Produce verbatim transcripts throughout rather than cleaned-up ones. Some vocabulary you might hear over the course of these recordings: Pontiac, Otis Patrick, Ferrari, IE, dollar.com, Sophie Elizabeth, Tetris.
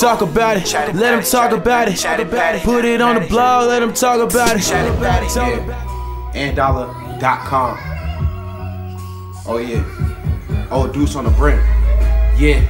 talk about it. Let them talk about it. Put it on the blog, let them talk about it. And dollar dot com. Oh yeah. Oh, Deuce on the brink. Yeah.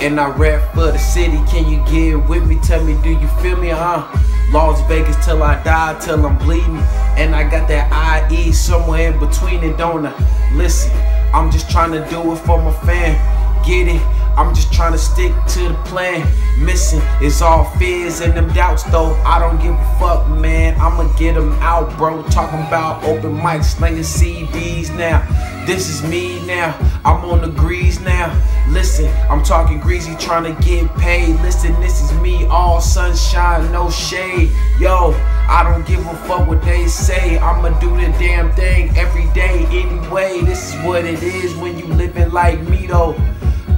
And I rap for the city, can you get with me? Tell me, do you feel me, huh? Las Vegas till I die, till I'm bleeding. And I got that I E somewhere in between it, don't I? Listen, I'm just trying to do it for my fam. Get it? I'm just trying to stick to the plan. Missing is all fears and them doubts though. I don't give a fuck, man, I'ma get them out, bro. Talking about open mics, slinging C Ds now. This is me now, I'm on the grease now. Listen, I'm talking greasy, trying to get paid. Listen, this is me, all sunshine, no shade. Yo, I don't give a fuck what they say. I'ma do the damn thing every day anyway. This is what it is when you living like me though.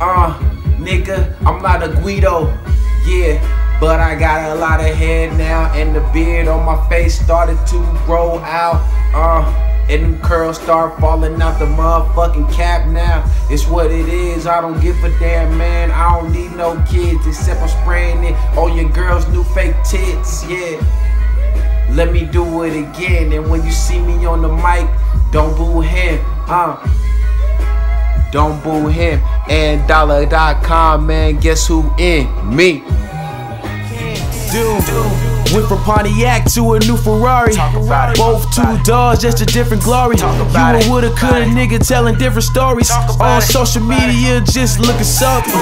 Uh, nigga, I'm not a Guido, yeah, but I got a lot of hair now, and the beard on my face started to grow out, uh, and them curls start falling out the motherfucking cap now. It's what it is, I don't give a damn, man, I don't need no kids, except I'm spraying it on your girl's new fake tits, yeah. Let me do it again, and when you see me on the mic, don't boo him, uh. Don't boo him. And dollar dot com, man, guess who in me? Dude, went from Pontiac to a new Ferrari. Both two doors, just a different glory. You a woulda, coulda nigga telling different stories. On social media, just looking something.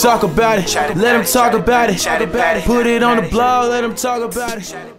Talk about it, let them talk about it. Put it on the blog, let them talk about it.